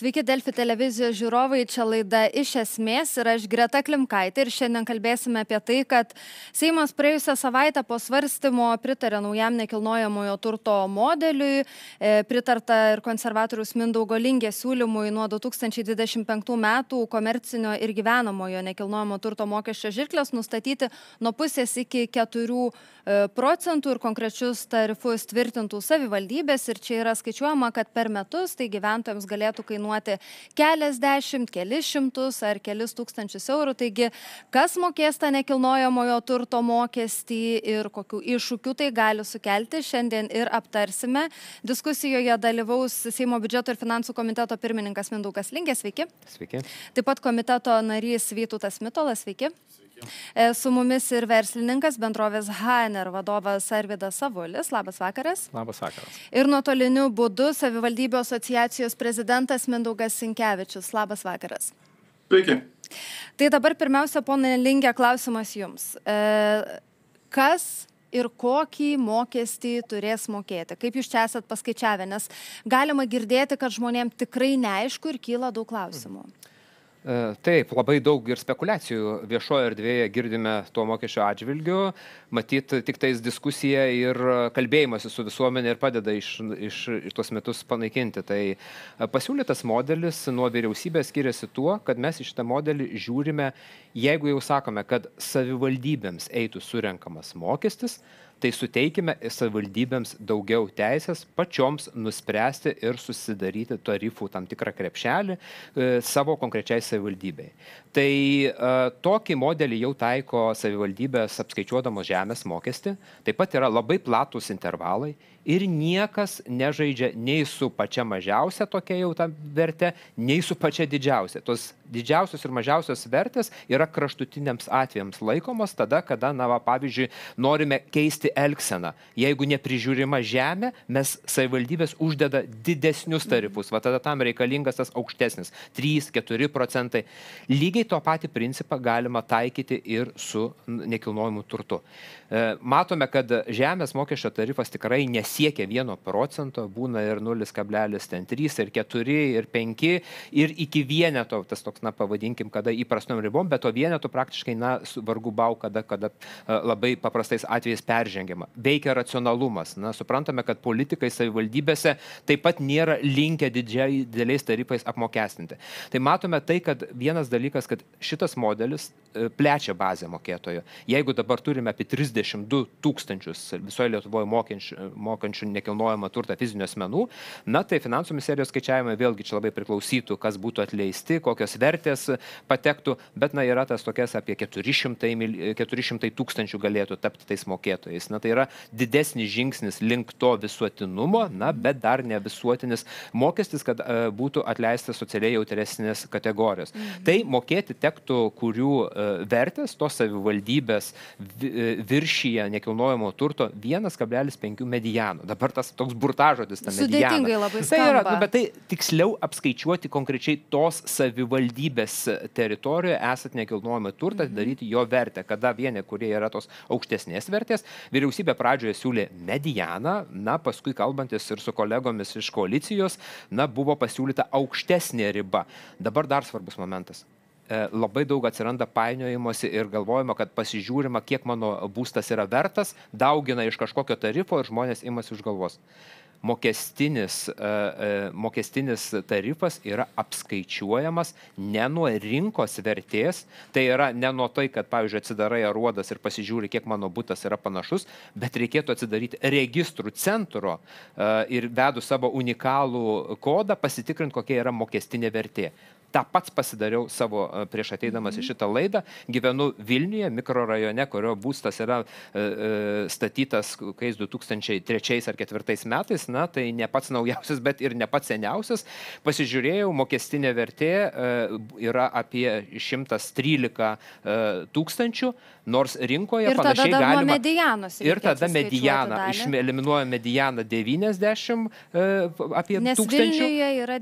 Sveiki Delfi televizijos žiūrovai, čia laida Iš esmės ir aš Greta Klimkaitė ir šiandien kalbėsime apie tai, kad Seimas praėjusią savaitę po svarstymo pritarė naujam nekilnojamojo turto modeliui, pritarta ir konservatorius Mindaugo Lingės siūlymui nuo 2025 metų komercinio ir gyvenamojo nekilnojamo turto mokesčio žirklės nustatyti nuo pusės iki 4 procentų ir konkrečius tarifus tvirtintų savivaldybės ir čia yra skaičiuojama, kad per metus tai gyventojams galėtų kainuoti keliasdešimt, kelis šimtus ar kelis tūkstančius eurų. Taigi, kas mokės tą nekilnojamojo turto mokestį ir kokių iššūkių tai gali sukelti, šiandien ir aptarsime. Diskusijoje dalyvaus Seimo biudžeto ir finansų komiteto pirmininkas Mindaugas Lingė. Sveiki. Sveiki. Taip pat komiteto narys Vytautas Mitalas. Sveiki. Sveiki. Su mumis ir verslininkas bendrovės Haner vadovas Arvidas Savulis. Labas vakaras. Labas vakaras. Ir nuotoliniu būdu savivaldybių asociacijos prezidentas Mindaugas Sinkevičius. Labas vakaras. Sveiki. Tai dabar pirmiausia, ponai Lingė, klausimas jums. Kas ir kokį mokestį turės mokėti? Kaip jūs čia esat paskaičiavę? Nes galima girdėti, kad žmonėms tikrai neaišku ir kyla daug klausimų. Taip, labai daug ir spekulacijų viešoje erdvėje girdime tuo mokesčio atžvilgiu. Matyt, tik tais diskusija ir kalbėjimas su visuomenė ir padeda iš tuos metus panaikinti. Tai pasiūlytas modelis nuo vyriausybės skiriasi tuo, kad mes į šitą modelį žiūrime, jeigu jau sakome, kad savivaldybėms eitų surenkamas mokestis, tai suteikime savivaldybėms daugiau teisės pačioms nuspręsti ir susidaryti tarifų tam tikrą krepšelį savo konkrečiai savivaldybei. Tai tokį modelį jau taiko savivaldybės apskaičiuodamos žemės mokestį, taip pat yra labai platūs intervalai ir niekas nežaidžia nei su pačia mažiausia tokia jau tam verte, nei su pačia didžiausia. Tos didžiausios ir mažiausios vertės yra kraštutiniams atvejams laikomos tada, kada, na, pavyzdžiui, norime keisti elgseną. Jeigu neprižiūrima žemė, mes savivaldybės uždeda didesnius tarifus. Va tada tam reikalingas tas aukštesnis. 3-4 procentai. Lygiai to patį principą galima taikyti ir su nekilnojimu turtu. Matome, kad žemės mokesčio tarifas tikrai nesiekia 1 procento, būna ir 0,3, ir 4, ir 5, ir iki vieneto, tas toks, na, pavadinkim, kada įprastom ribom, bet to vieneto praktiškai, na, vargu bau, kada labai paprastais atvejais peržengiama. Veikia racionalumas. Na, suprantame, kad politikai savivaldybėse taip pat nėra linkę dideliais tarifais apmokestinti. Tai matome tai, kad vienas dalykas, kad šitas modelis plečia bazę mokėtojo. Jeigu dabar turime apie 32 tūkstančius visoje Lietuvoje mokančių nekilnojamą turtą fizinių asmenų, na, tai finansų ministerijos skaičiavimai vėlgi čia labai priklausytų, kas būtų atleisti, kokios vertės patektų, bet, na, yra tas tokias apie 400 tūkstančių galėtų tapti tais mokėtojais. Na, tai yra didesnis žingsnis link to visuotinumo, na, bet dar ne visuotinis mokestis, kad būtų atleistas socialiai jautresnės kategorijos. Tai mokėti tektų, kurių vertės tos savivaldybės viršyje nekilnojamo turto 1,5 mediano. Dabar tas toks burtažodis, ta mediana. Sudėtingai labai skamba. Tai yra, bet tai tiksliau apskaičiuoti konkrečiai tos savivaldybės teritorijoje esat nekilnojamą turtą, daryti jo vertę, kada vieni, kurie yra tos aukštesnės vertės. Vyriausybė pradžioje siūlė medianą, na, paskui kalbantis ir su kolegomis iš koalicijos, na, buvo pasiūlyta aukštesnė riba. Dabar dar svarbus momentas. Labai daug atsiranda painiojimuose ir galvojama, kad pasižiūrima, kiek mano būstas yra vertas, daugina iš kažkokio tarifo ir žmonės imasi už galvos. Mokestinis tarifas yra apskaičiuojamas ne nuo rinkos vertės, tai yra ne nuo tai, kad, pavyzdžiui, atsidarai Aruodas ir pasižiūri, kiek mano butas yra panašus, bet reikėtų atsidaryti registrų centro ir vedu savo unikalų kodą, pasitikrinti, kokia yra mokestinė vertė. Ta pats pasidariau savo prieš ateidamas į šitą laidą. Gyvenu Vilniuje, mikrorajone, kurio būstas yra statytas 2003 ar 2004 metais. Na, tai ne pats naujausias, bet ir ne pats seniausias. Pasižiūrėjau, mokestinė vertė yra apie 113 tūkstančių, nors rinkoje panašiai galima. Ir tada medianą. Eliminuoja medianą 90 apie tūkstančių. Nes Vilniuje yra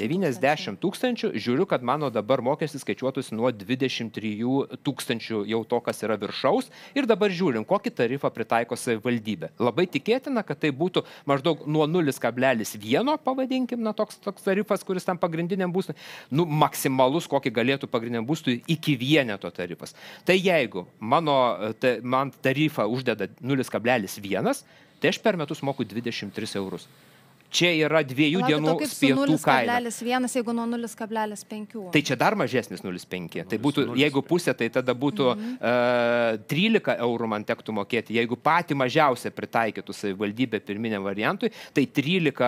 90 tūkstančių. žiūriu, kad mano dabar mokestis skaičiuotųsi nuo 23 000 jau to, kas yra viršaus. Ir dabar žiūrim, kokį tarifą pritaiko savivaldybė. Labai tikėtina, kad tai būtų maždaug nuo 0,1, pavadinkim, na, toks tarifas, kuris tam pagrindiniam būstui, nu, maksimalus, kokį galėtų pagrindiniam būstui, iki vieneto tarifas. Tai jeigu man tarifą uždeda 0,1, tai aš per metus moku 23 eurus. Čia yra 2 dienų pietų kaina. 0,1, jeigu nuo 0,5. Tai čia dar mažesnis 0,5. Tai būtų, jeigu pusė, tai tada būtų 13 eurų man tektų mokėti. Jeigu pati mažiausia pritaikytų savivaldybė pirminiam variantui, tai 13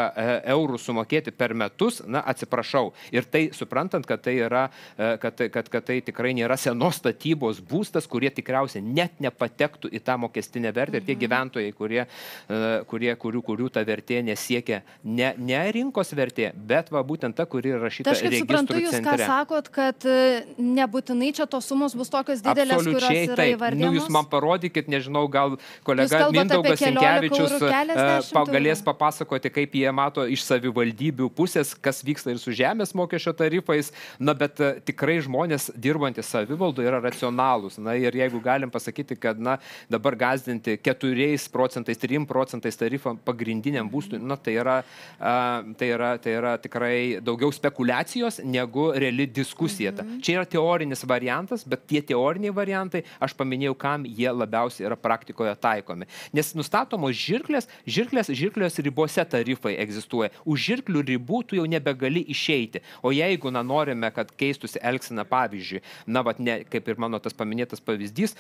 eurų sumokėti per metus, na, atsiprašau. Ir tai, suprantant, kad tai yra, kad tai tikrai nėra senos statybos būstas, kurie tikriausiai net nepatektų į tą mokestinę vertę. Ir tie gyventojai, kurių ta vertė nesiekia ne rinkos vertė, bet va būtent ta, kuri rašyta registrų centre. Tai aš kaip suprantu, jūs ką sakot, kad nebūtinai čia tos sumos bus tokios didelės, kurios yra įvardinamos. Nu, jūs man parodykit, nežinau, gal kolega Mindaugas Sinkevičius galės papasakoti, kaip jie mato iš savivaldybių pusės, kas vyksta ir su žemės mokesčio tarifais. Na, bet tikrai žmonės dirbantys savivaldo yra racionalūs. Na, ir jeigu galim pasakyti, kad, na, dabar gazdinti 4%, 3% tarifą pagrindiniam būstui, na, tai yra tikrai daugiau spekuliacijos negu reali diskusija. Čia yra teorinis variantas, bet tie teoriniai variantai, aš paminėjau, kam jie labiausiai yra praktikoje taikomi. Nes nustatomos žirklės ribose tarifai egzistuoja. Už žirklių ribų tu jau nebegali išeiti. O jeigu, na, norime, kad keistusi elgsena, pavyzdžiui, na, vat, ne, kaip ir mano tas paminėtas pavyzdys,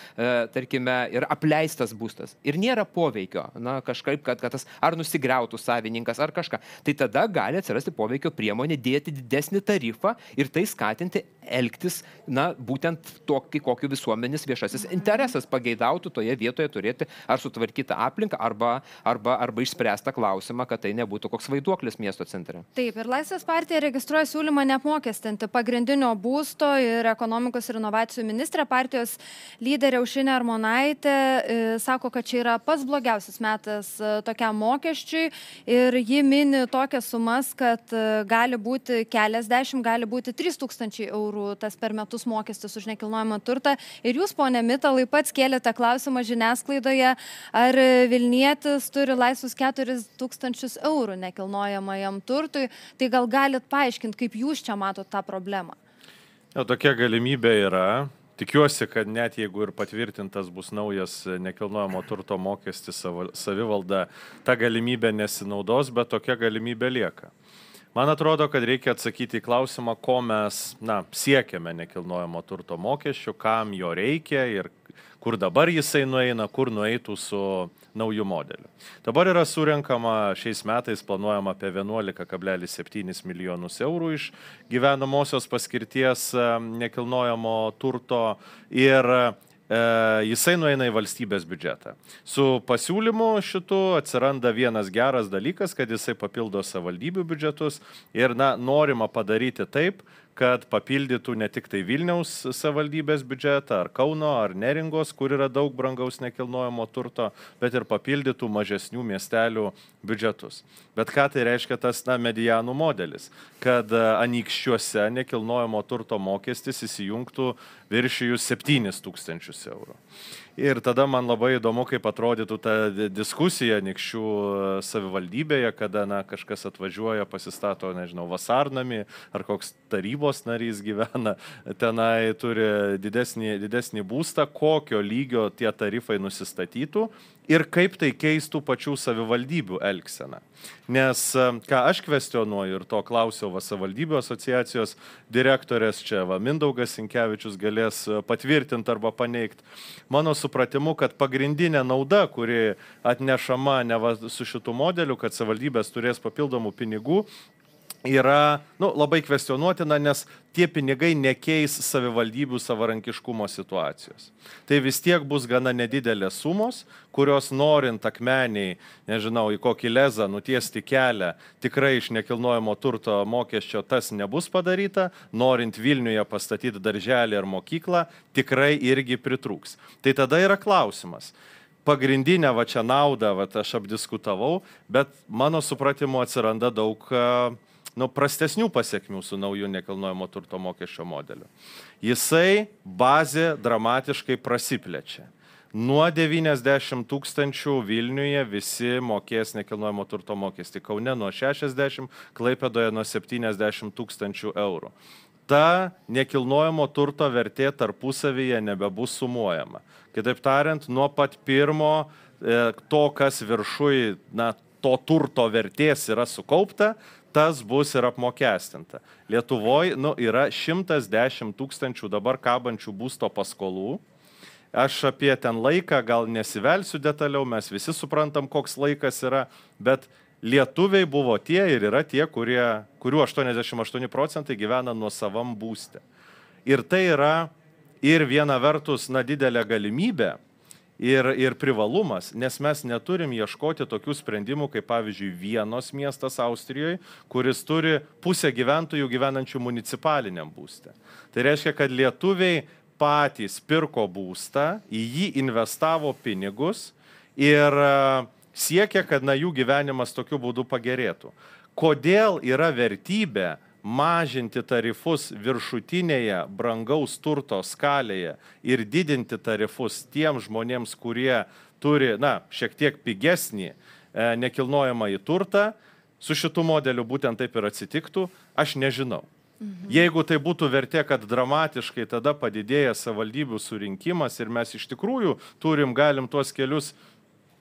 tarkime, yra apleistas būstas ir nėra poveikio, na, kažkaip, kad tas ar nusigriautų savininkas, ar kažką, tai tada gali atsirasti poveikio priemonė dėti didesnį tarifą ir tai skatinti elgtis, na, būtent tokį, kokį visuomenės viešasis interesas pageidautų toje vietoje turėti ar sutvarkytą aplinką, arba išspręstą klausimą, kad tai nebūtų koks vaiduoklis miesto centre. Taip, ir Laisvės partija registruoja siūlymą neapmokestinti pagrindinio būsto ir ekonomikos ir inovacijų ministrė, partijos lyderė Ušinė Armonaitė sako, kad čia yra pats blogiausias metas tokiam mokesčiui ir ji mini tokias sumas, kad gali būti keliasdešimt, gali būti 3 000 eurų tas per metus mokestis už nekilnojamą turtą. Ir jūs, pone Mitalai, pats kėlėte klausimą žiniasklaidoje, ar vilnietis turi laisvus 4 000 eurų nekilnojamajam turtui. Tai gal galit paaiškinti, kaip jūs čia matot tą problemą? Ja, tokia galimybė yra. Tikiuosi, kad net jeigu ir patvirtintas bus naujas nekilnojamo turto mokestis savivalda, ta galimybė nesinaudos, bet tokia galimybė lieka. Man atrodo, kad reikia atsakyti į klausimą, ko mes, na, siekiame nekilnojamo turto mokesčių, kam jo reikia ir kur dabar jisai nueina, kur nueitų su naujų modelių. Dabar yra surenkama, šiais metais planuojama apie 11,7 milijonus eurų iš gyvenamosios paskirties nekilnojamo turto ir jisai nueina į valstybės biudžetą. Su pasiūlymu šitu atsiranda vienas geras dalykas, kad jisai papildo savivaldybių biudžetus ir, na, norima padaryti taip, kad papildytų ne tik tai Vilniaus savivaldybės biudžetą, ar Kauno, ar Neringos, kur yra daug brangaus nekilnojamo turto, bet ir papildytų mažesnių miestelių biudžetus. Bet ką tai reiškia tas, na, medianų modelis? Kad Anykščiuose nekilnojamo turto mokestis įsijungtų viršijus 7 000 eurų. Ir tada man labai įdomu, kaip atrodytų ta diskusija Anykščių savivaldybėje, kada, na, kažkas atvažiuoja, pasistato, nežinau, vasarnamį, ar koks tarybos narys gyvena, tenai turi didesnį būstą, kokio lygio tie tarifai nusistatytų ir kaip tai keistų pačių savivaldybių elgseną. Nes ką aš kvestionuoju ir to klausiau savivaldybių asociacijos direktorės, čia va, Mindaugas Sinkevičius galės patvirtinti arba paneigti. Mano supratimu, kad pagrindinė nauda, kuri atnešama neva su šitu modeliu, kad savivaldybės turės papildomų pinigų, yra, nu, labai kvestionuotina, nes tie pinigai nekeis savivaldybių savarankiškumo situacijos. Tai vis tiek bus gana nedidelės sumos, kurios norint Akmeniai, nežinau, į kokį Lezą nutiesti kelią, tikrai iš nekilnojamo turto mokesčio tas nebus padaryta, norint Vilniuje pastatyti darželį ar mokyklą, tikrai irgi pritrūks. Tai tada yra klausimas. Pagrindinę va čia naudą, va, aš apdiskutavau, bet mano supratimu atsiranda daug prastesnių pasiekmių su nauju nekilnojamo turto mokesčio modeliu. Jisai bazė dramatiškai prasiplečia. Nuo 90 tūkstančių Vilniuje visi mokės nekilnojamo turto mokestį. Kaune nuo 60, Klaipėdoje nuo 70 tūkstančių eurų. Ta nekilnojamo turto vertė tarpusavyje nebebus sumuojama. Kitaip tariant, nuo pat pirmo to, kas viršui to turto vertės yra sukaupta, tas bus ir apmokestinta. Lietuvoje yra 110 tūkstančių dabar kabančių būsto paskolų. Aš apie ten laiką gal nesivelsiu detaliau, mes visi suprantam, koks laikas yra, bet lietuviai buvo tie ir yra tie, kurių 88% gyvena nuosavam būste. Ir tai yra ir viena vertus didelė galimybė ir privalumas, nes mes neturim ieškoti tokių sprendimų, kaip pavyzdžiui Vienos miestas Austrijoje, kuris turi pusę gyventojų gyvenančių municipaliniam būste. Tai reiškia, kad lietuviai patys pirko būstą, į jį investavo pinigus ir siekia, kad jų gyvenimas tokiu būdu pagerėtų. Kodėl yra vertybė mažinti tarifus viršutinėje brangaus turto skalėje ir didinti tarifus tiem žmonėms, kurie turi šiek tiek pigesnį nekilnojamąjį turtą, su šitu modeliu būtent taip ir atsitiktų, aš nežinau. Jeigu tai būtų vertė, kad dramatiškai tada padidėja savivaldybių surinkimas ir mes iš tikrųjų galim tuos kelius,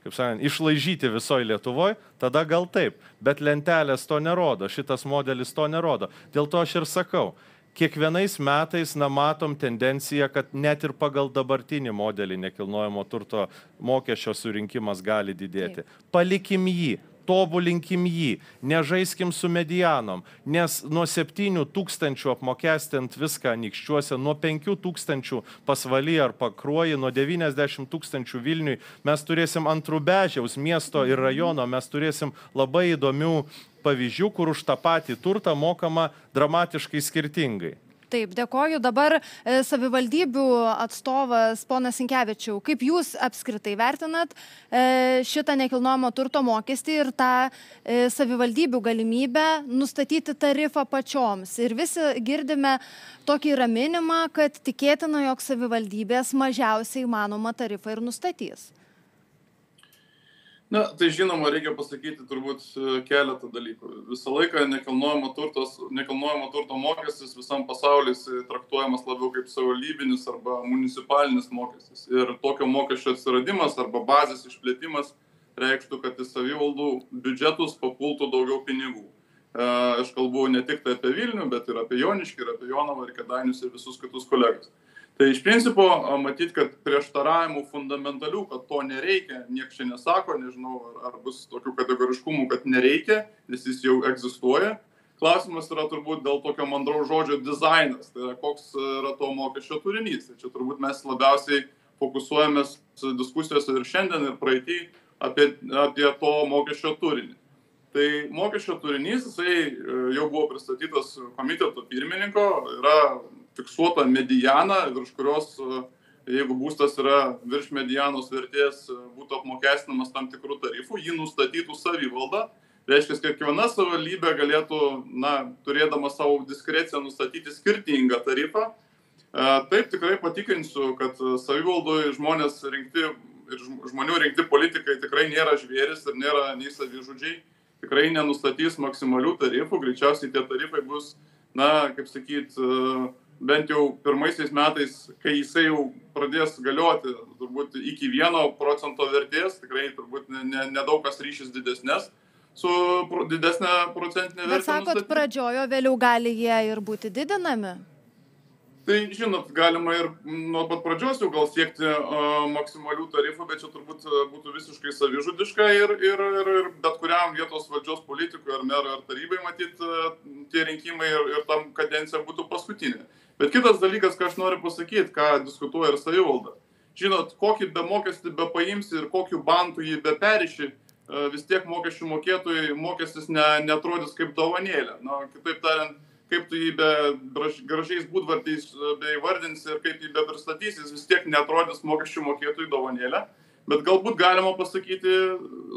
kaip sakant, išlaižyti visoje Lietuvoje, tada gal taip. Bet lentelės to nerodo, šitas modelis to nerodo. Dėl to aš ir sakau, kiekvienais metais matom tendenciją, kad net ir pagal dabartinį modelį nekilnojamo turto mokesčio surinkimas gali didėti. Palikim jį. Tobulinkim jį, nežaiskim su medianom, nes nuo 7 tūkstančių apmokestint viską Anykščiuose, nuo 5 tūkstančių Pasvalyje ar Pakruoji, nuo 90 tūkstančių Vilniui, mes turėsim ant rubežiaus miesto ir rajono, mes turėsim labai įdomių pavyzdžių, kur už tą patį turtą mokama dramatiškai skirtingai. Taip, dėkoju. Dabar savivaldybių atstovas, ponas Sinkevičiau, kaip jūs apskritai vertinat šitą nekilnojamo turto mokestį ir tą savivaldybių galimybę nustatyti tarifą pačioms? Ir visi girdime tokį raminimą, kad tikėtina, jog savivaldybės mažiausiai įmanomą tarifą ir nustatys. Na, tai žinoma, reikia pasakyti turbūt keletą dalykų. Visą laiką nekilnojamo turto mokestis visam pasaulis traktuojamas labiau kaip savivaldybinis arba municipalinis mokestis. Ir tokio mokesčio atsiradimas arba bazės išplėtimas reikštų, kad į savivaldų biudžetus papultų daugiau pinigų. Aš kalbu ne tik tai apie Vilnių, bet ir apie Joniškį, ir apie Jonavą, ir Kėdainius, ir visus kitus kolegas. Tai iš principo matyti, kad prieštaravimų fundamentalių, kad to nereikia, niekas čia nesako, nežinau, ar bus tokių kategoriškumų, kad nereikia, nes jis jau egzistuoja. Klausimas yra turbūt dėl tokio mandraus žodžio dizainas, tai yra koks yra to mokesčio turinys. Čia turbūt mes labiausiai fokusuojamės diskusijose ir šiandien, ir praeitį apie to mokesčio turinį. Tai mokesčio turinys, jisai jau buvo pristatytas komiteto pirmininko, yra fiksuota mediana, virš kurios, jeigu būstas yra virš medianos vertės, būtų apmokestinamas tam tikrų tarifų, jį nustatytų savivalda. Reiškia, kiekviena savivaldybė galėtų, turėdama savo diskreciją, nustatyti skirtingą tarifą. Taip, tikrai patikrinsiu, kad savivaldoj žmonių rinkti politikai tikrai nėra žvėris ir nėra nei savižudžiai. Tikrai nenustatys maksimalių tarifų, greičiausiai tie tarifai bus, kaip sakyt, bent jau pirmaisiais metais, kai jisai jau pradės galioti, turbūt iki 1 procento vertės, tikrai turbūt nedaug kas ryšys didesnės, su didesnė procentinė vertė. Bet sakot, pradžiojo, vėliau gali jie ir būti didinami? Tai, žinot, galima ir nuo pat pradžios jau gal siekti maksimalių tarifų, bet čia turbūt būtų visiškai savižudiška ir bet kuriam vietos valdžios politikui ar merui ar tarybai matyti tie rinkimai ir tam kadencija būtų paskutinė. Bet kitas dalykas, ką aš noriu pasakyti, ką diskutuoja ir savivalda. Žinot, kokį be mokestį be paimsi ir kokiu bantu jį be periši, vis tiek mokesčių mokėtojai mokestis netrodys kaip dovanėlė. Na, kitaip tariant, kaip tu jį be gražiais būdvartais įvardinsi ir kaip jį be pristatysi, jis vis tiek neatrodys mokesčių mokėtojų dovanėlę, bet galbūt galima pasakyti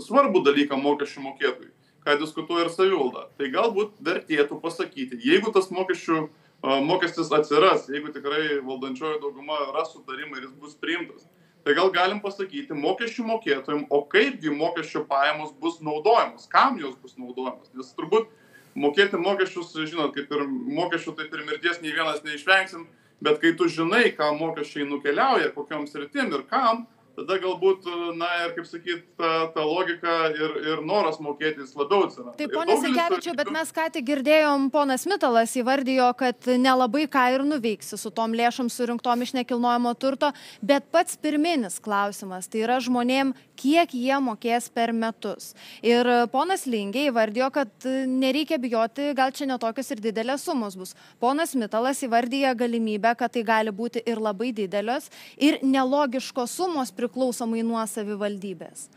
svarbų dalyką mokesčių mokėtojui, ką diskutuoja ir savivalda. Tai galbūt vertėtų pasakyti, jeigu tas mokestis atsiras, jeigu tikrai valdančioji dauguma ras sutarimą ir jis bus priimtas, tai gal galim pasakyti mokesčių mokėtojams, o kaipgi mokesčių pajamos bus naudojamos, kam jos bus naudojamos. Nes turbūt mokėti mokesčius, žinot, kaip ir mokesčių, taip ir mirties nei vienas neišvengsim, bet kai tu žinai, ką mokesčiai nukeliauja, kokiam sritim ir kam, tada galbūt, na ir kaip sakyt, ta logika ir noras mokėtis labiau atsiranda. Tai ponas Sinkevičiau, bet mes ką tik girdėjom, ponas Mitalas įvardijo, kad nelabai ką ir nuveiksi su tom lėšom surinktom iš nekilnojamo turto, bet pats pirminis klausimas, tai yra žmonėm, kiek jie mokės per metus. Ir ponas Lingė įvardijo, kad nereikia bijoti, gal čia netokios ir didelės sumos bus. Ponas Mitalas įvardijo galimybę, kad tai gali būti ir labai didelės ir nelogiškos sumos priklausomai nuo savivaldybės?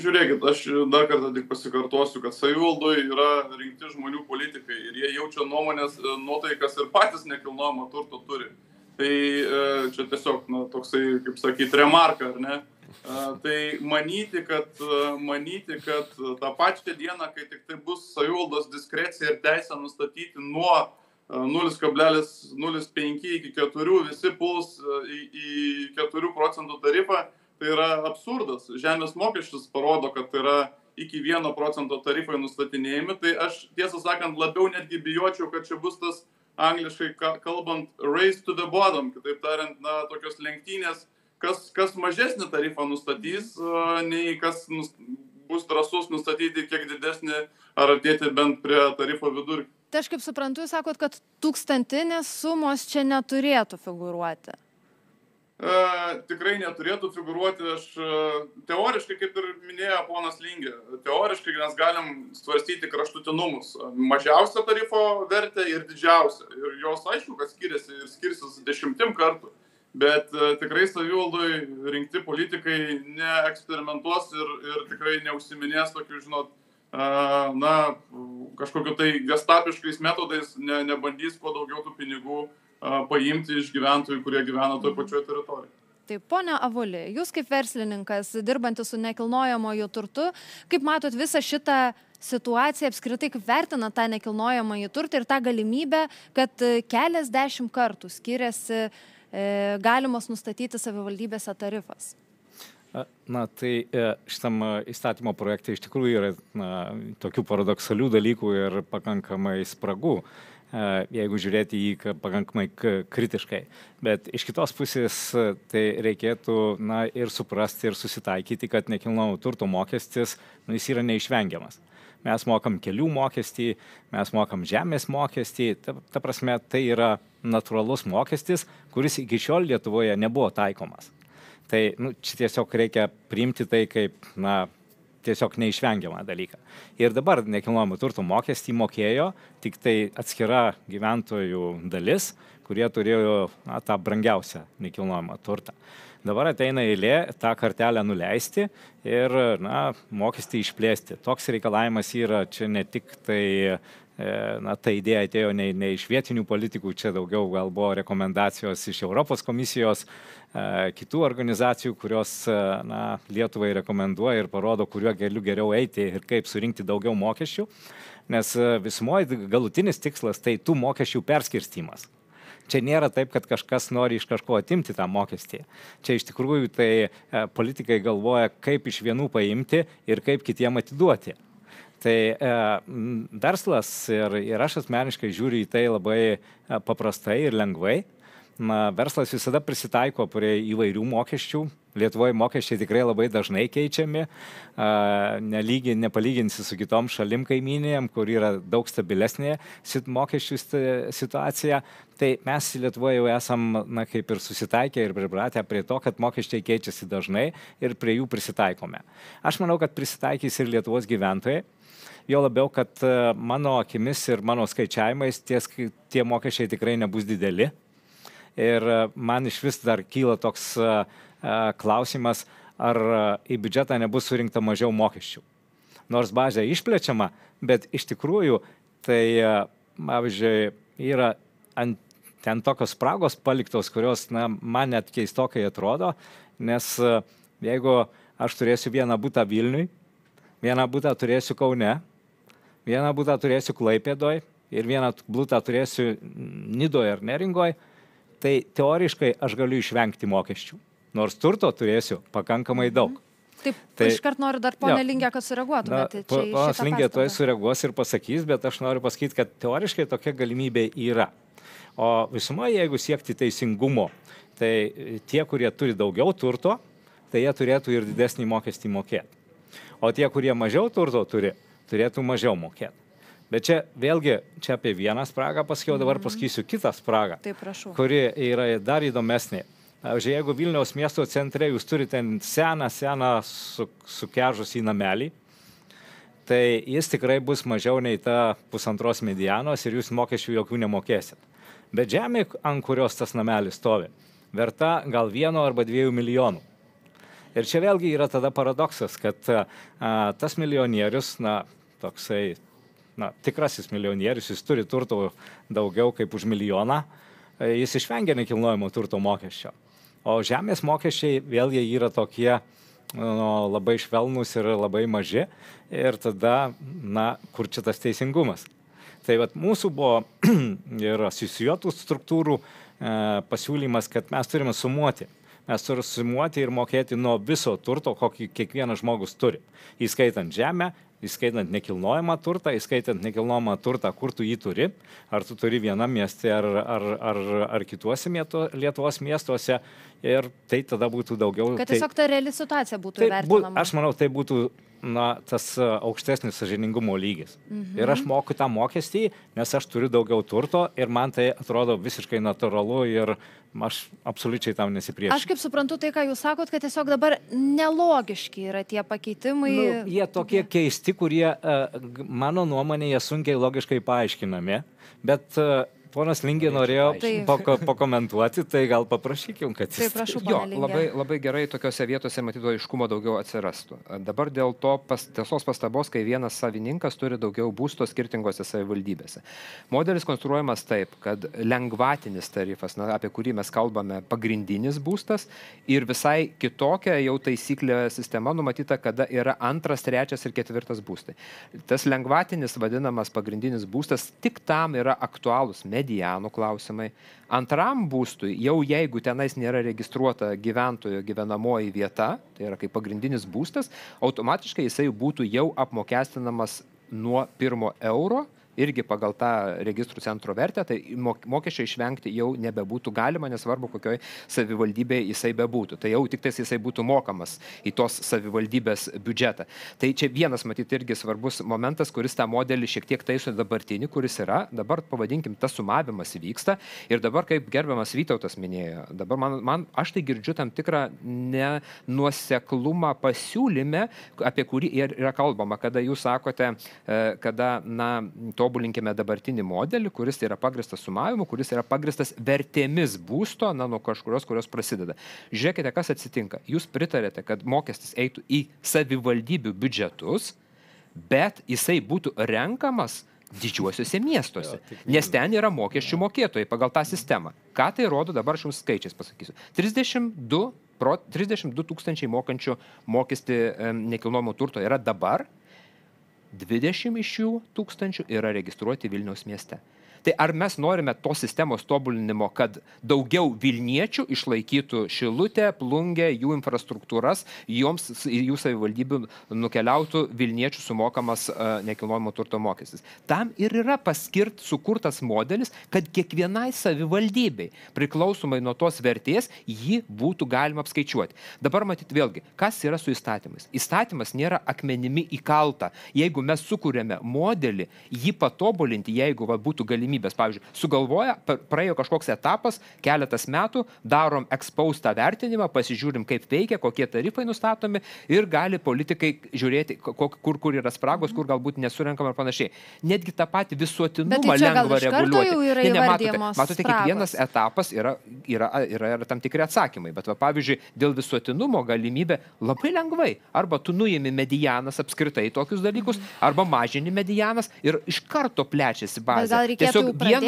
Žiūrėkit, aš dar kartą tik pasikartosiu, kad savivaldoj yra rinkti žmonių politikai ir jie jaučia nuomonės, nuotaikas ir patys nekilnojamo turto turi. Tai čia tiesiog na, toksai, kaip sakyti, remarka, ar ne? Tai manyti, kad tą pačią dieną, kai tik tai bus savivaldos diskrecija ir teisė nustatyti nuo 0,05 iki 4 visi puls į 4% tarifą, tai yra absurdas. Žemės mokesčius parodo, kad tai yra iki 1% tarifai nustatinėjami, tai aš tiesą sakant labiau netgi bijočiau, kad čia bus tas angliškai kalbant race to the bottom, kitaip tariant, na, tokios lenktynės, kas mažesnį tarifą nustatys, nei kas bus drąsus nustatyti kiek didesnį ar atėti bent prie tarifo vidurkį. Tai aš kaip suprantu, jūs sakot, kad tūkstantinės sumos čia neturėtų figuruoti. Tikrai neturėtų figuruoti. Teoriškai, kaip ir minėjo ponas Lingė, teoriškai mes galim svarstyti kraštutinumus. Mažiausia tarifo vertė ir didžiausia. Ir jos aišku, kad skiriasi ir skirsis 10 kartų. Bet tikrai savivaldoj rinkti politikai neeksperimentuos ir tikrai neužsiminės tokių, žinot, na, kažkokiu tai gestapiškais metodais nebandys kuo daugiau tų pinigų paimti iš gyventojų, kurie gyvena toje pačioje teritorijoje. Taip, ponia Avuli, jūs kaip verslininkas, dirbantis su nekilnojamojo turtu, kaip matot visą šitą situaciją, apskritai kaip vertina tą nekilnojamąjį turtą ir tą galimybę, kad keliasdešimt kartų skiriasi galimas nustatyti savivaldybėse tarifas? Na, tai šitam įstatymo projekte iš tikrųjų yra tokių paradoksalių dalykų ir pakankamai spragų, jeigu žiūrėti jį pakankamai kritiškai. Bet iš kitos pusės tai reikėtų na, ir suprasti, ir susitaikyti, kad nekilnojamo turto mokestis nu, jis yra neišvengiamas. Mes mokam kelių mokestį, mes mokam žemės mokestį, ta prasme tai yra natūralus mokestis, kuris iki šiol Lietuvoje nebuvo taikomas. Tai nu, čia tiesiog reikia priimti tai kaip na, tiesiog neišvengiamą dalyką. Ir dabar nekilnojamo turto mokestį mokėjo tik tai atskira gyventojų dalis, kurie turėjo na, tą brangiausią nekilnojamą turtą. Dabar ateina eilė tą kartelę nuleisti ir na, mokestį išplėsti. Toks reikalavimas yra čia ne tik tai... Na, ta idėja atėjo ne iš vietinių politikų, čia daugiau gal buvo rekomendacijos iš Europos komisijos, kitų organizacijų, kurios na, Lietuvai rekomenduoja ir parodo, kuriuo keliu geriau eiti ir kaip surinkti daugiau mokesčių, nes visumoje galutinis tikslas tai tų mokesčių perskirstymas. Čia nėra taip, kad kažkas nori iš kažko atimti tą mokestį. Čia iš tikrųjų tai politikai galvoja, kaip iš vienų paimti ir kaip kitiem atiduoti. Tai verslas ir aš asmeniškai žiūriu į tai labai paprastai ir lengvai. Na, verslas visada prisitaiko prie įvairių mokesčių. Lietuvoje mokesčiai tikrai labai dažnai keičiami. Nepalyginsi su kitom šalim kaimynėm, kur yra daug stabilesnė mokesčių situacija. Tai mes Lietuvoje jau esam, na, kaip ir susitaikę ir pripratę prie to, kad mokesčiai keičiasi dažnai ir prie jų prisitaikome. Aš manau, kad prisitaikys ir Lietuvos gyventojai. Jo labiau, kad mano akimis ir mano skaičiavimais tie mokesčiai tikrai nebus dideli. Ir man iš vis dar kyla toks klausimas, ar į biudžetą nebus surinkta mažiau mokesčių. Nors bazė išplečiama, bet iš tikrųjų tai, pavyzdžiui, yra ten tokios spragos paliktos, kurios na, man net keistokai atrodo, nes jeigu aš turėsiu vieną butą Vilniui Vieną būtą turėsiu Kaune, vieną būtą turėsiu Klaipėdoj ir vieną būtą turėsiu Nidoje ar Neringoj, tai teoriškai aš galiu išvengti mokesčių, nors turto turėsiu pakankamai daug. Taip, tai iškart noriu dar poną Lingę, kad sureaguotumėte. Ponas Lingė tuoj sureaguos ir pasakys, bet aš noriu pasakyti, kad teoriškai tokia galimybė yra. O visumoje, jeigu siekti teisingumo, tai tie, kurie turi daugiau turto, tai jie turėtų ir didesnį mokestį mokėti. O tie, kurie mažiau turto turi, turėtų mažiau mokėti. Bet čia vėlgi, čia apie vieną spragą pasakiau, dabar pasakysiu kitą spragą, kuri yra dar įdomesnė. Pavyzdžiui, jeigu Vilniaus miesto centre jūs turite seną sukežusį namelį, tai jis tikrai bus mažiau nei ta 1,5 medianos ir jūs mokesčių jokių nemokėsit. Bet žemė, ant kurios tas namelis stovi, verta gal 1 arba 2 milijonų. Ir čia vėlgi yra tada paradoksas, kad tas milijonierius, tikrasis milijonierius, jis turi turto daugiau kaip už milijoną, jis išvengia nekilnojamo turto mokesčio. O žemės mokesčiai vėlgi yra tokie labai švelnus ir labai maži. Ir tada, kur čia tas teisingumas? Tai vat mūsų buvo ir asocijuotų struktūrų pasiūlymas, kad mes turime sumuoti. Mes turime sumuoti ir mokėti nuo viso turto, kokį kiekvienas žmogus turi. Įskaitant žemę, įskaitant nekilnojamą turtą, kur tu jį turi, ar tu turi vienam mieste, ar kituose Lietuvos miestuose, ir tai tada būtų daugiau. Kad tiesiog ta reali situacija būtų įvertinama. Aš manau, tai būtų tas aukštesnis sąžiningumo lygis. Ir aš moku tą mokestį, nes aš turiu daugiau turto ir man tai atrodo visiškai natūralu ir aš absoliučiai tam nesipriešinu. Aš kaip suprantu tai, ką jūs sakot, kad tiesiog dabar nelogiški yra tie pakeitimai. Jie tokie keisti, kurie mano nuomonėje sunkiai logiškai paaiškinami, bet ponas Lingė norėjo pakomentuoti, tai gal paprašykim, kad jis... Tai prašau, ponia Lingė. Labai gerai tokiuose vietose matyto aiškumo daugiau atsirastų. Dabar dėl to tiesos pastabos, kai vienas savininkas turi daugiau būsto skirtingose savivaldybėse. Modelis konstruojamas taip, kad lengvatinis tarifas, apie kurį mes kalbame, pagrindinis būstas ir visai kitokia jau taisyklė sistema numatyta, kada yra 2, 3 ir 4 būstai. Tas lengvatinis vadinamas pagrindinis būstas tik tam yra aktualus medianų klausimai. Antram būstui, jau jeigu tenais nėra registruota gyventojo gyvenamoji vieta, tai yra kaip pagrindinis būstas, automatiškai jisai būtų jau apmokestinamas nuo 1 euro, irgi pagal tą registrų centro vertę, tai mokesčio išvengti jau nebebūtų galima, nesvarbu, kokioj savivaldybėje jisai bebūtų. Tai jau tik tais jisai būtų mokamas į tos savivaldybės biudžetą. Tai čia vienas, matyt, irgi svarbus momentas, kuris tą modelį šiek tiek taiso dabartinį, kuris yra. Dabar, pavadinkim, tas sumavimas vyksta. Ir dabar, kaip gerbiamas Vytautas minėjo, dabar aš tai girdžiu tam tikrą nenuoseklumą pasiūlyme, apie kurį yra kalbama, kada jūs sakote, kada, tobulinkime dabartinį modelį, kuris yra pagristas sumavimu, kuris yra pagristas vertėmis būsto, nuo kažkurios, kurios prasideda. Žiūrėkite, kas atsitinka. Jūs pritarėte, kad mokestis eitų į savivaldybių biudžetus, bet jisai būtų renkamas didžiuosiuose miestuose, nes ten yra mokesčių mokėtojai pagal tą sistemą. Ką tai rodo, dabar aš jums skaičiais pasakysiu. 32 tūkstančiai mokančių mokestį nekilnojamo turto yra dabar, 20 tūkstančių yra registruoti Vilniaus mieste. Tai ar mes norime tos sistemos tobulinimo, kad daugiau Vilniečių išlaikytų Šilutę, Plungę, jų infrastruktūras, jų savivaldybių nukeliautų Vilniečių sumokamas nekilnojamo turto mokestis? Tam ir yra sukurtas modelis, kad kiekvienai savivaldybei priklausomai nuo tos vertės jį būtų galima apskaičiuoti. Dabar matyt vėlgi, kas yra su įstatymais. Įstatymas nėra akmenimi įkalta. Jeigu mes sukūrėme modelį, jį patobulinti, jeigu būtų galimybė, pavyzdžiui, sugalvoja, praėjo kažkoks etapas, keletas metų, darom ekspaustą vertinimą, pasižiūrim, kaip veikia, kokie tarifai nustatomi ir gali politikai žiūrėti, kur yra spragos, kur galbūt nesurenkama ir panašiai. Netgi tą patį visuotinumą lengva reguliuoti. Matote, kiekvienas etapas yra tam tikri atsakymai, bet pavyzdžiui, dėl visuotinumo galimybė labai lengvai. Arba tu nuimi medianas apskritai tokius dalykus, arba mažini medianas ir iš karto plečiasi bazė. Tiesiog Tai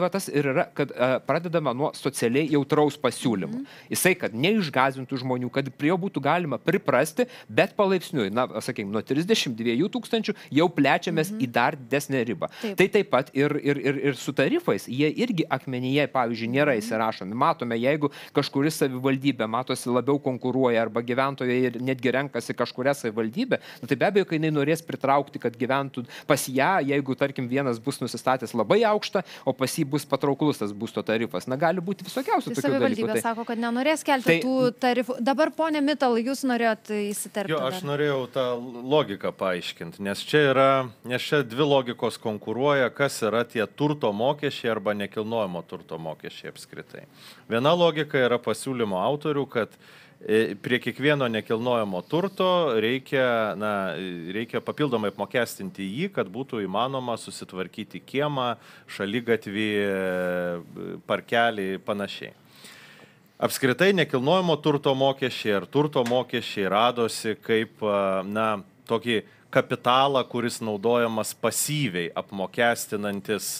va tas ir yra, kad pradedama nuo socialiai jautraus pasiūlymo. Jisai, kad neišgazintų žmonių, kad prie jo būtų galima priprasti, bet palaipsniui, na, sakykime, nuo 32 tūkstančių jau plečiamės į dar didesnę ribą. Taip. Tai taip pat ir su tarifais, jie irgi akmenyje, pavyzdžiui, nėra įsirašomi. Matome, jeigu kažkuris savivaldybė matosi labiau konkuruoja arba gyventojai ir netgi renkasi kažkuria savivaldybė, tai be abejo, kai jinai norės pritraukti, kad gyventų pas ją, jeigu, tarkim, vienas bus nusistatęs labai aukštą, o pas jį bus patrauklus tas būsto tarifas. Na, gali būti visokiausių tokių dalykų. Tai savivaldybė sako, kad nenorės kelti tų tarifų. Dabar, ponė Mital, jūs norėjot įsiterpti. Jo, aš norėjau tą logiką paaiškinti, nes čia yra, nes čia dvi logikos konkuruoja, kas yra tie turto mokesčiai arba nekilnojamo turto mokesčiai apskritai. Viena logika yra pasiūlymo autorių, kad prie kiekvieno nekilnojamo turto reikia papildomai apmokestinti jį, kad būtų įmanoma susitvarkyti kiemą, šaligatvį, parkelį ir panašiai. Apskritai nekilnojamo turto mokesčiai ir turto mokesčiai radosi kaip, na, tokį kapitalą, kuris naudojamas pasyviai apmokestinantys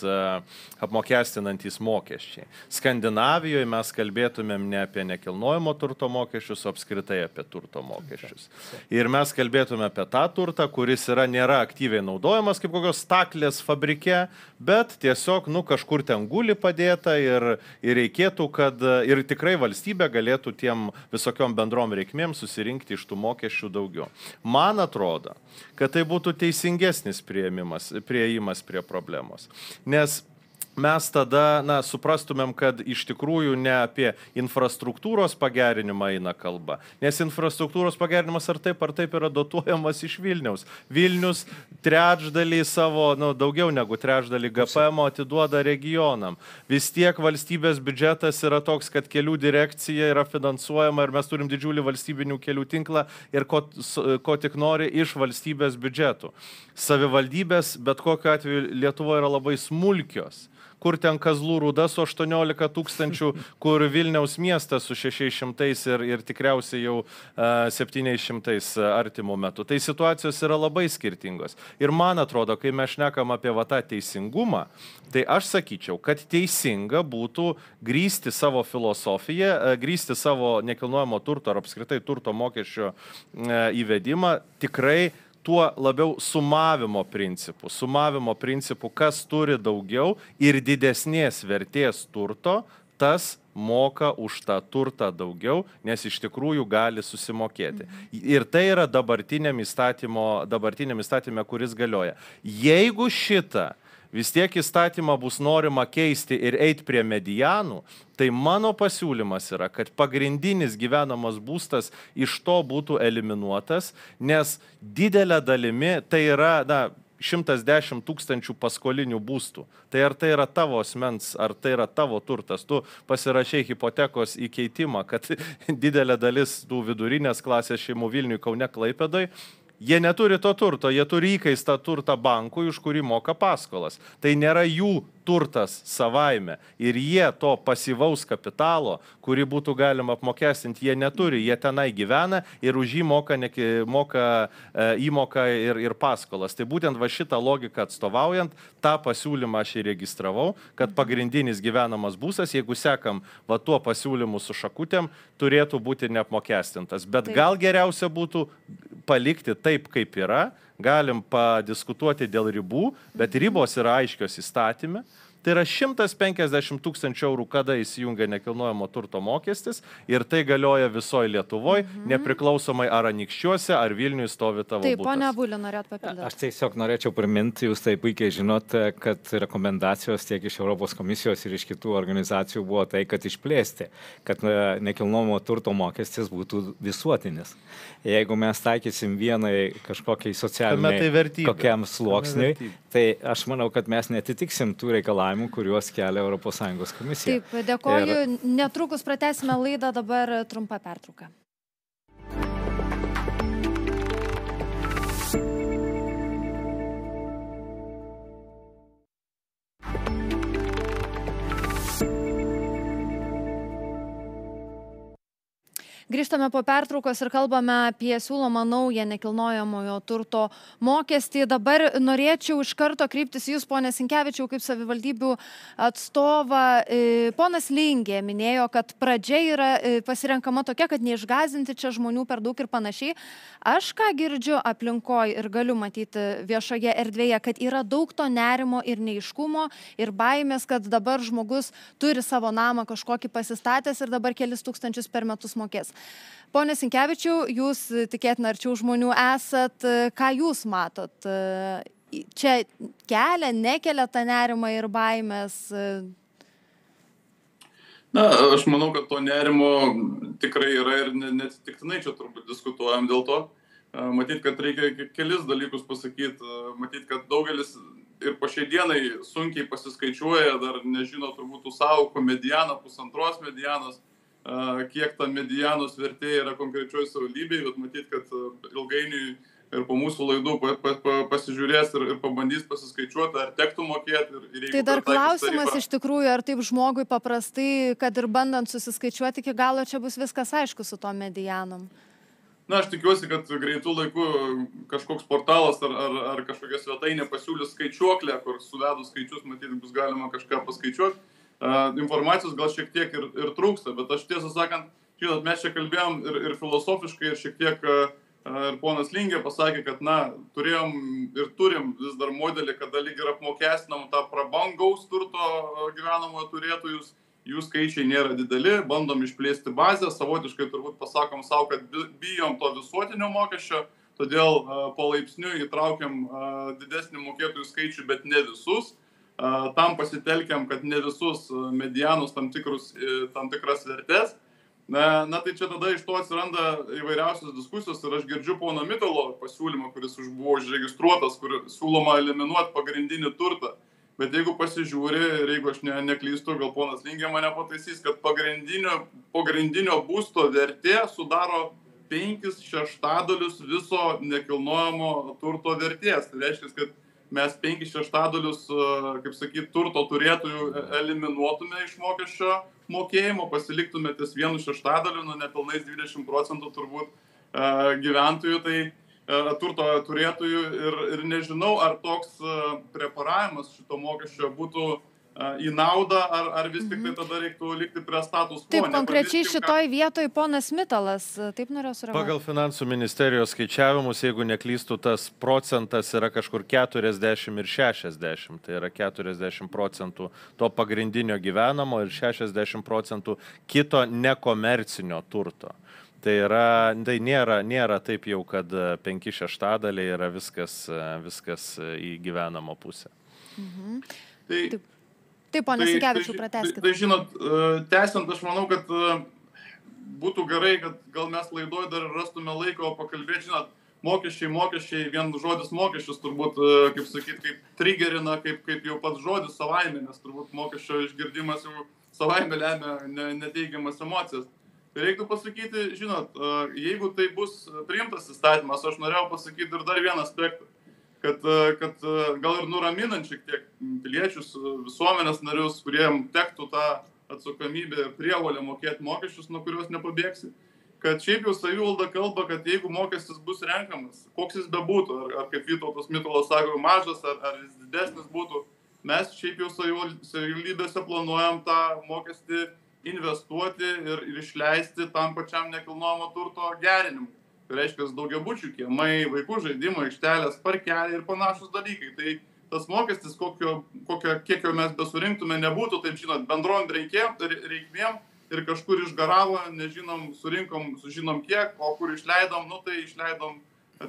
mokesčiai. Skandinavijoje mes kalbėtumėm ne apie nekilnojimo turto mokesčius, o apskritai apie turto mokesčius. Ir mes kalbėtume apie tą turtą, kuris nėra aktyviai naudojamas kaip kokios staklės fabrike, bet tiesiog kažkur ten guli padėta ir reikėtų, kad ir tikrai valstybė galėtų tiem visokiom bendrom reikmėm susirinkti iš tų mokesčių daugiau. Man atrodo, kad tai būtų teisingesnis priėjimas prie problemos. Nes mes tada, na, suprastumėm, kad iš tikrųjų ne apie infrastruktūros pagerinimą eina kalba. Nes infrastruktūros pagerinimas ar taip yra dotuojamas iš Vilniaus. Vilnius trečdalį savo, na, daugiau negu trečdalį GPM atiduoda regionam. Vis tiek valstybės biudžetas yra toks, kad kelių direkcija yra finansuojama ir mes turim didžiulį valstybinių kelių tinklą ir ko tik nori iš valstybės biudžetų. Savivaldybės, bet kokiu atveju Lietuvoje yra labai smulkios. Kur ten Kazlų Rūda su 18 tūkstančių, kur Vilniaus miestas su 600 ir tikriausiai jau 700 artimų metų. Tai situacijos yra labai skirtingos. Ir man atrodo, kai mes šnekam apie tą teisingumą, tai aš sakyčiau, kad teisinga būtų grįsti savo filosofiją, grįsti savo nekilnojamo turto ar apskritai turto mokesčio įvedimą tikrai tuo labiau sumavimo principu, kas turi daugiau ir didesnės vertės turto, tas moka už tą turtą daugiau, nes iš tikrųjų gali susimokėti. Ir tai yra dabartiniam įstatymė, kuris galioja. Jeigu šitą vis tiek įstatymą bus norima keisti ir eiti prie medianų, tai mano pasiūlymas yra, kad pagrindinis gyvenamas būstas iš to būtų eliminuotas, nes didelė dalimi tai yra, na, 110 tūkstančių paskolinių būstų. Tai ar tai yra tavo asmens, ar tai yra tavo turtas. Tu pasirašei hipotekos įkeitimą, kad didelė dalis tų vidurinės klasės šeimų Vilniuje, Kaune, Klaipėdoje, jie neturi to turto, jie turi įkaistą turtą bankui, už kurį moka paskolas. Tai nėra jų turtas savaime. Ir jie to pasyvaus kapitalo, kurį būtų galima apmokestinti, jie neturi. Jie tenai gyvena ir už jį įmoka ir paskolas. Tai būtent va šitą logiką atstovaujant, tą pasiūlymą aš įregistravau, kad pagrindinis gyvenamas būstas, jeigu sekam va tuo pasiūlymu su šakutėm, turėtų būti neapmokestintas. Bet gal geriausia būtų palikti taip, kaip yra, galim padiskutuoti dėl ribų, bet ribos yra aiškios įstatyme. Tai yra 150 tūkstančių eurų, kada įsijungia nekilnojamo turto mokestis ir tai galioja visoje Lietuvoje, nepriklausomai ar Anykščiuose, ar Vilniuje stovi tavo būtas. Taip, ponia Avulė, norėt papildyti. Aš tiesiog norėčiau priminti, jūs tai puikiai žinote, kad rekomendacijos tiek iš Europos komisijos ir iš kitų organizacijų buvo tai, kad išplėsti, kad nekilnojamo turto mokestis būtų visuotinis. Jeigu mes taikysim vienai kažkokiai socialiniai kokiam sluoksniui, tai aš manau, kad mes netitiksim tų reikalavimų, kuriuos kelia Europos Sąjungos komisija. Taip, dėkoju. Netrukus pratęsime laidą, dabar trumpa pertrauka. Grįžtame po pertraukos ir kalbame apie siūlomą naują nekilnojamojo turto mokestį. Dabar norėčiau iš karto kryptis jūs, pone Sinkevičiau, kaip savivaldybių atstovą. Ponas Lingė minėjo, kad pradžia yra pasirenkama tokia, kad neišgąsdinti čia žmonių per daug ir panašiai. Aš ką girdžiu aplinkoj ir galiu matyti viešoje erdvėje, kad yra daug to nerimo ir neiškumo ir baimės, kad dabar žmogus turi savo namą kažkokį pasistatęs ir dabar kelis tūkstančius per metus mokės. Pone Sinkevičiau, jūs tikėtina arčiau žmonių esat, ką jūs matot? Čia kelia, nekelia tą nerimą ir baimės? Na, aš manau, kad to nerimo tikrai yra ir neatsitiktinai čia turbūt diskutuojam dėl to. Matyt, kad reikia kelis dalykus pasakyti. Matyt, kad daugelis ir po šiai dienai sunkiai pasiskaičiuoja, dar nežino turbūt sąvokų medianą, pusantros medianos, kiek ta medianos vertė yra konkrečioj savivaldybėje, bet matyt, kad ilgainiui ir po mūsų laidų pasižiūrės ir pabandys pasiskaičiuoti, ar tektų mokėti. Tai dar klausimas iš tikrųjų, ar taip žmogui paprastai, kad ir bandant susiskaičiuoti, iki galo čia bus viskas aišku su tom medianom. Na, aš tikiuosi, kad greitų laikų kažkoks portalas ar kažkokia svetainė pasiūlys skaičiuoklę, kur suvedus skaičius, matyt, bus galima kažką paskaičiuoti. Informacijos gal šiek tiek ir trūksta, bet aš tiesą sakant, žinot, mes čia kalbėjom ir filosofiškai, ir šiek tiek ir ponas Lingė pasakė, kad, na, turėjom ir turim vis dar modelį, kada lyg ir apmokestinam tą prabangaus turto gyvenamojo turėtojus. Jų skaičiai nėra dideli, bandom išplėsti bazę, savotiškai turbūt pasakom savo, kad bijom to visuotinio mokesčio, todėl palaipsniui įtraukiam didesnį mokėtojų skaičių, bet ne visus. Tam pasitelkiam, kad ne visus medianus tam tikras vertės. Na tai čia tada iš to atsiranda įvairiausios diskusijos ir aš girdžiu pono Mitalo pasiūlymą, kuris buvo užregistruotas, kur siūloma eliminuoti pagrindinį turtą. Bet jeigu pasižiūri, ir jeigu aš neklystu, gal ponas Lingė mane pataisys, kad pagrindinio būsto vertė sudaro 5/6 viso nekilnojamo turto vertės. Tai reiškia, kad mes 5/6, kaip sakyt, turto turėtojų eliminuotume iš mokesčio mokėjimo, pasiliktume ties 1/6, nu nepilnais 20% turbūt gyventojų. Tai turto turėtojų ir nežinau, ar toks preparavimas šito mokesčio būtų į naudą, ar vis tik tai tada reiktų likti prie status quo. Taip, konkrečiai šitoj vietoj ponas Mitalas, taip norėjau sureaguoti. Pagal finansų ministerijos skaičiavimus, jeigu neklystų, tas procentas yra kažkur 40 ir 60, tai yra 40% to pagrindinio gyvenamo ir 60% kito nekomercinio turto. Tai nėra taip jau, kad 5/6 yra viskas į gyvenamo pusę. Taip, ponas Sinkevičiau, pratęskite. Tai žinot, tęsiant, aš manau, kad būtų gerai, kad gal mes laidoj dar rastume laiko pakalbėti, žinot, mokesčiai, vien žodis mokesčius turbūt, kaip sakyt, kaip trigerina, kaip jau pats žodis savaime, nes turbūt mokesčio išgirdimas jau savaime lemia neteigiamas emocijas. Reiktų pasakyti, žinot, jeigu tai bus priimtas įstatymas, aš norėjau pasakyti ir dar vieną aspektą, kad gal ir nuraminant šiek tiek piliečius, visuomenės narius, kuriems tektų tą atsakomybę ir prievolę mokėti mokesčius, nuo kurios nepabėgsi, kad šiaip jau savivalda kalba, kad jeigu mokestis bus renkamas, koks jis bebūtų, ar kaip Vytautas Mitalas sako, mažas, ar jis didesnis būtų, mes šiaip jau savivaldybėse planuojam tą mokestį investuoti ir išleisti tam pačiam nekilnojamo turto gerinimui. Tai reiškia, daugiabučių kiemai, vaikų žaidimo aikštelės, parkeliai ir panašus dalykai. Tai tas mokestis, kiek jo mes besurinktume, nebūtų, taip žinot, bendrom reikmėm ir kažkur išgaravo, nežinom, surinkom, sužinom kiek, o kur išleidom, nu tai išleidom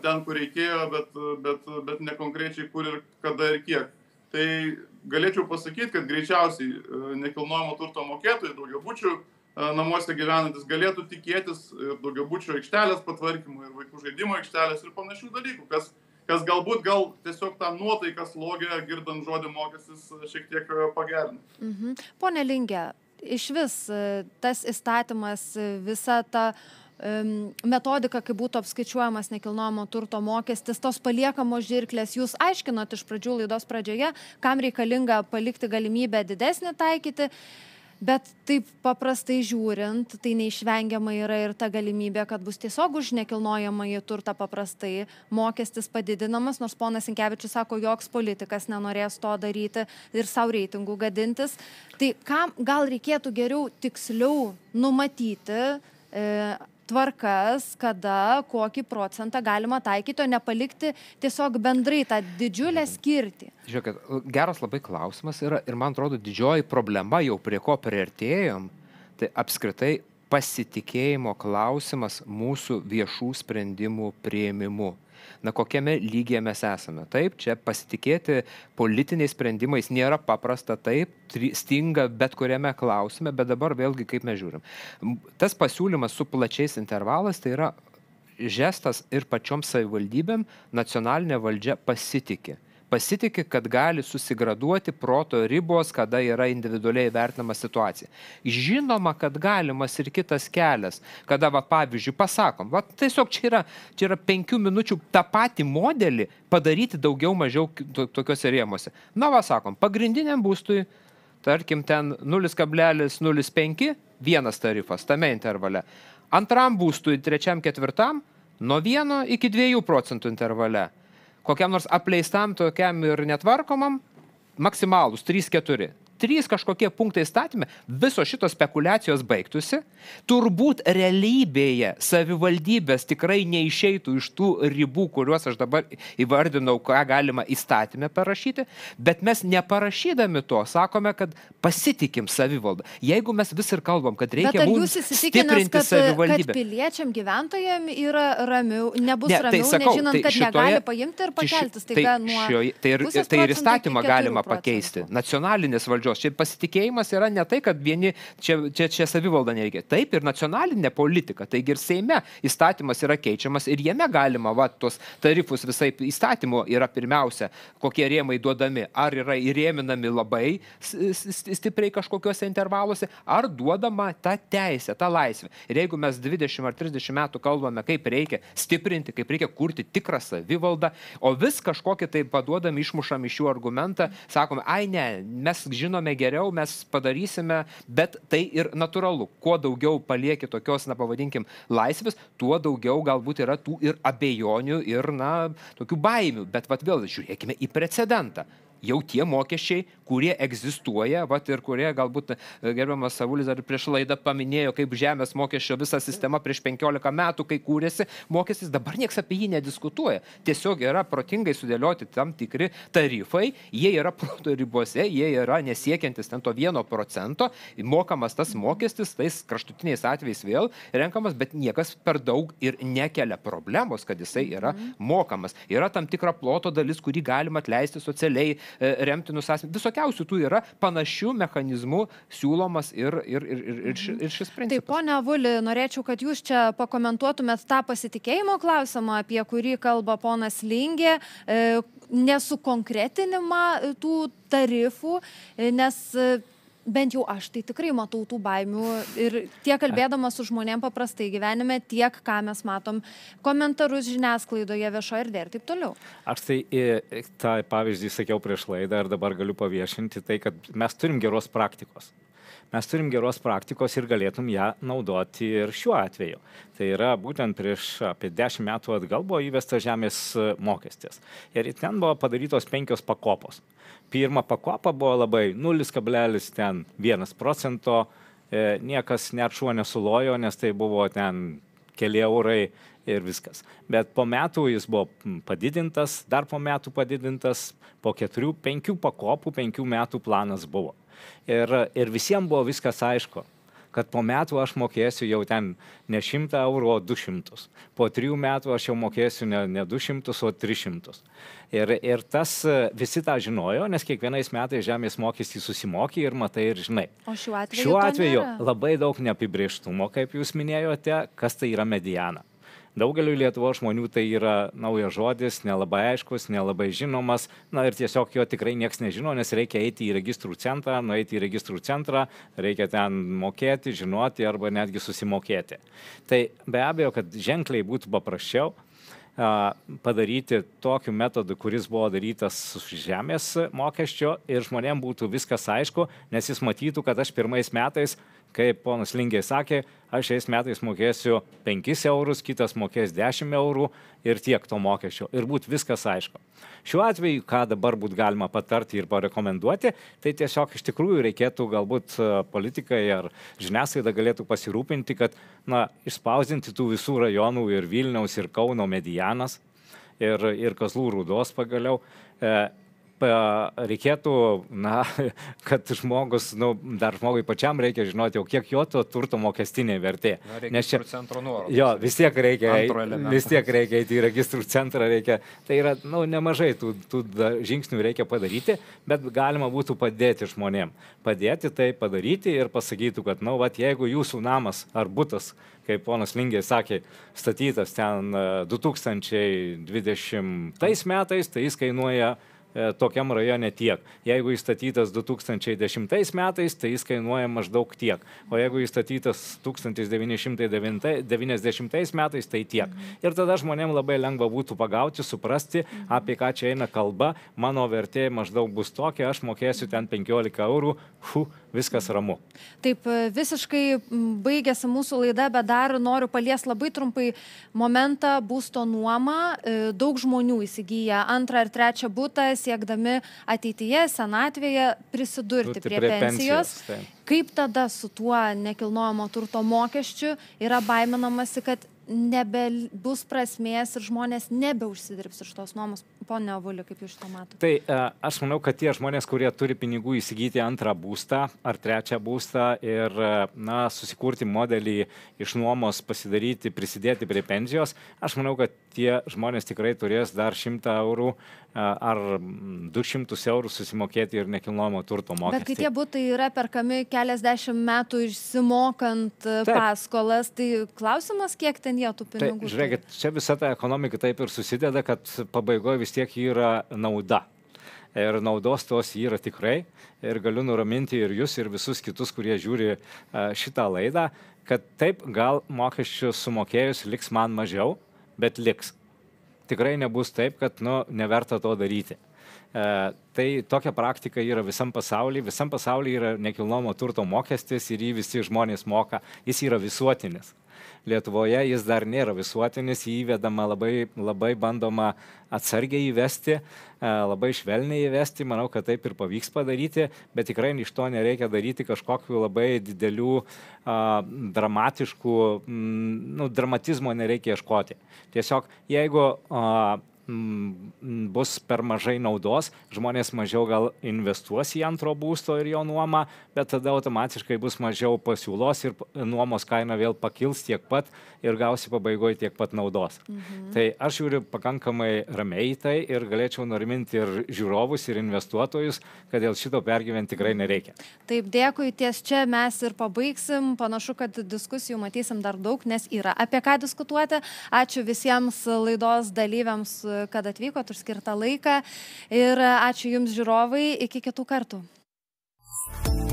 ten, kur reikėjo, bet ne konkrečiai kur ir kada ir kiek. Tai galėčiau pasakyti, kad greičiausiai nekilnojamo turto mokėtojai, daugiabučių namuose gyvenantis, galėtų tikėtis daugiabučių aikštelės patvarkymų ir vaikų žaidimo aikštelės ir panašių dalykų, kas galbūt tiesiog tą nuotaiką slogę, girdant žodį mokestis, šiek tiek pagerina. Pone Lingė, iš vis tas įstatymas, visa ta metodika, kaip būtų apskaičiuojamas nekilnojamo turto mokestis, tos paliekamos žirklės. Jūs aiškinot iš pradžių laidos pradžioje, kam reikalinga palikti galimybę didesnį taikyti. Bet taip paprastai žiūrint, tai neišvengiamai yra ir ta galimybė, kad bus tiesiog už nekilnojamąjį turtą paprastai mokestis padidinamas, nors ponas Sinkevičius sako, joks politikas nenorės to daryti ir savo reitingų gadintis. Tai kam gal reikėtų geriau tiksliau numatyti tvarkas, kada kokį procentą galima taikyti, o nepalikti tiesiog bendrai tą didžiulę skirtį? Žiūrėkit, geras labai klausimas yra ir man atrodo didžioji problema, jau prie ko priartėjom, tai apskritai pasitikėjimo klausimas mūsų viešų sprendimų priėmimu. Na, kokiame lygyje mes esame. Taip, čia pasitikėti politiniais sprendimais nėra paprasta, taip, stinga bet kuriame klausime, bet dabar vėlgi kaip mes žiūrim. Tas pasiūlymas su plačiais intervalais tai yra žestas ir pačiom savivaldybėm, nacionalinė valdžia pasitikė. Pasitikė, kad gali susigraduoti proto ribos, kada yra individualiai vertinama situacija. Žinoma, kad galimas ir kitas kelias, kada, va, pavyzdžiui, pasakom, va, tiesiog čia yra 5 minučių tą patį modelį padaryti daugiau mažiau tokiuose rėmuose. Na, va, sakom, pagrindiniam būstui, tarkim, ten 0,05 vienas tarifas tame intervale. Antram būstui, trečiam, ketvirtam, nuo 1 iki 2 procentų intervale. Kokiam nors apleistam, tokiam ir netvarkomam, maksimalus 3-4. 3 kažkokie punktai įstatyme, visos šitos spekuliacijos baigtųsi. Turbūt realybėje savivaldybės tikrai neišeitų iš tų ribų, kuriuos aš dabar įvardinau, ką galima įstatyme parašyti, bet mes neparašydami to sakome, kad pasitikim savivaldą. Jeigu mes vis ir kalbam, kad reikia mums stiprinti savivaldybę. Bet ar jūs įsitikinęs, kad piliečiam, gyventojam yra ramiau, nebus ramiau, nežinant, kad negali paimti ir pakeltis? Tai ir įstatymą galima pakeisti. Nacionalinės valdžios. Čia pasitikėjimas yra ne tai, kad vieni čia savivalda nereikia. Taip ir nacionalinė politika. Taigi ir Seime įstatymas yra keičiamas ir jame galima, va, tos tarifus visai įstatymo yra pirmiausia, kokie rėmai duodami. Ar yra įrėminami labai stipriai kažkokiuose intervaluose, ar duodama ta teisė, ta laisvė. Ir jeigu mes 20 ar 30 metų kalbame, kaip reikia stiprinti, kaip reikia kurti tikrą savivaldą, o vis kažkokį tai paduodami, išmušam iš jų argumentą, sakome, ai ne, mes žinome, geriau, mes padarysime, bet tai ir natūralu. Kuo daugiau palieki tokios, na, pavadinkim, laisvės, tuo daugiau galbūt yra tų ir abejonių, ir, na, tokių baimių. Bet, vat, vėl žiūrėkime į precedentą. Jau tie mokesčiai, kurie egzistuoja, vat, ir kurie galbūt gerbiamas Savulis dar prieš laidą paminėjo, kaip žemės mokesčio visa sistema prieš 15 metų, kai kūrėsi mokestis, dabar niekas apie jį nediskutuoja. Tiesiog yra protingai sudėlioti tam tikri tarifai, jie yra proto ribose, jie yra nesiekiantis ten to 1 procento, mokamas tas mokestis, tais kraštutiniais atvejais vėl renkamas, bet niekas per daug ir nekelia problemos, kad jisai yra mokamas. Yra tam tikra ploto dalis, kurį galima atleisti socialiai remtinus asmenys. Visokiausių tų yra, panašių mechanizmų siūlomas ir šis principas. Taip, pone Avuli, norėčiau, kad jūs čia pakomentuotumėt tą pasitikėjimo klausimą, apie kurį kalba ponas Lingė, nesukonkretinimą tų tarifų, nes bent jau aš tai tikrai matau tų baimių ir tiek kalbėdama su žmonėm paprastai gyvenime, tiek ką mes matom komentarus žiniasklaidoje, viešoje erdvėje ir taip toliau. Aš tą pavyzdį sakiau prieš laidą ir dabar galiu paviešinti tai, kad mes turim geros praktikos. Mes turim geros praktikos ir galėtum ją naudoti ir šiuo atveju. Tai yra būtent prieš apie 10 metų atgal buvo įvestas žemės mokestis. Ir ten buvo padarytos 5 pakopos. Pirma pakopa buvo labai 0,1 procento, niekas net šuo nesulojo, nes tai buvo ten keli eurai ir viskas. Bet po metų jis buvo padidintas, dar po metų padidintas, po 4–5 pakopų 5 metų planas buvo. Ir visiems buvo viskas aišku, kad po metų aš mokėsiu jau ten ne 100 eurų, o 200. Po 3 metų aš jau mokėsiu ne 200, o 300. Ir tas visi tą žinojo, nes kiekvienais metais žemės mokestį susimokė ir matai ir žinai. O šiuo atveju labai daug neapibrėžtumo, kaip jūs minėjote, kas tai yra mediana. Daugeliu Lietuvos žmonių tai yra naujas žodis, nelabai aiškus, nelabai žinomas, na ir tiesiog jo tikrai niekas nežino, nes reikia eiti į registrų centrą, nueiti į registrų centrą, reikia ten mokėti, žinoti arba netgi susimokėti. Tai be abejo, kad ženkliai būtų paprasčiau, padaryti tokiu metodu, kuris buvo darytas žemės mokesčio ir žmonėms būtų viskas aišku, nes jis matytų, kad aš pirmais metais, kaip ponas Lingė sakė, aš šiais metais mokėsiu 5 eurus, kitas mokės 10 eurų ir tiek to mokesčio. Ir būtų viskas aišku. Šiuo atveju, ką dabar būtų galima patarti ir parekomenduoti, tai tiesiog iš tikrųjų reikėtų galbūt politikai ar žiniasklaida galėtų pasirūpinti, kad išspausdinti tų visų rajonų ir Vilniaus ir Kauno medianas ir Kazlų Rūdos pagaliau. Reikėtų, kad žmogus, dar žmogui pačiam reikia žinoti, jau kiek jo to turto mokestinė vertė. Nes čia centro nuorodų. Jo, vis tiek reikia į registrų centrą. Reikia, tai yra nemažai tų žingsnių reikia padaryti, bet galima būtų padėti žmonėm. Padėti tai padaryti ir pasakytų, kad jeigu jūsų namas ar butas, kaip ponas Lingė sakė, statytas ten 2020 metais, tai jis kainuoja tokiam rajone tiek. Jeigu jis statytas 2010 metais, tai jis kainuoja maždaug tiek. O jeigu jis statytas 1990 metais, tai tiek. Ir tada žmonėms labai lengva būtų pagauti, suprasti, apie ką čia eina kalba. Mano vertė maždaug bus tokia, aš mokėsiu ten 15 eurų, viskas ramu. Taip, visiškai baigėsi mūsų laida, bet dar noriu paliesti labai trumpai momentą būsto nuomą. Daug žmonių įsigyja antrą ar trečią butą, siekdami ateityje, senatvėje prisidurti prie pensijos. Kaip tada su tuo nekilnojamo turto mokesčiu yra baiminamasi, kad nebebus prasmės ir žmonės nebeužsidirbs iš tos nuomos? Pone Avuli, kaip jūs šitą matote? Tai aš manau, kad tie žmonės, kurie turi pinigų įsigyti antrą būstą ar trečią būstą ir susikurti modelį iš nuomos, pasidaryti, prisidėti prie pensijos, aš manau, kad tie žmonės tikrai turės dar 100 eurų ar 200 eurų susimokėti ir nekilnojamo turto mokestį. Bet kai tie butai yra perkami keliasdešimt metų išsimokant paskolas, tai klausimas, kiek ten jie tų pinigų turi? Žiūrėkit, čia visa ta ekonomika taip ir susideda, kad pabaigoje vis tiek yra nauda. Ir naudos tos yra tikrai. Ir galiu nuraminti ir jūs, ir visus kitus, kurie žiūri šitą laidą, kad taip gal mokesčių sumokėjus liks man mažiau, bet liks. Tikrai nebus taip, kad neverta to daryti. Tai tokia praktika yra visam pasaulyje. Visam pasaulyje yra nekilnojamo turto mokestis ir jį visi žmonės moka. Jis yra visuotinis. Lietuvoje jis dar nėra visuotinis, jį įvedama labai bandoma atsargiai įvesti, labai švelniai įvesti. Manau, kad taip ir pavyks padaryti, bet tikrai iš to nereikia daryti kažkokių labai didelių dramatiškų, dramatizmo nereikia ieškoti. Tiesiog, jeigu bus per mažai naudos, žmonės mažiau gal investuos į antro būsto ir jo nuomą, bet tada automatiškai bus mažiau pasiūlos ir nuomos kaina vėl pakils tiek pat ir gausi pabaigoje tiek pat naudos. Tai aš žiūriu pakankamai ramiai į tai ir galėčiau nuraminti ir žiūrovus, ir investuotojus, kad dėl šito pergyventi tikrai nereikia. Taip, dėkui, ties čia mes ir pabaigsim. Panašu, kad diskusijų matysim dar daug, nes yra apie ką diskutuoti. Ačiū visiems laidos dalyviams, kad atvykot už skirtą laiką, ir ačiū Jums, žiūrovai, iki kitų kartų.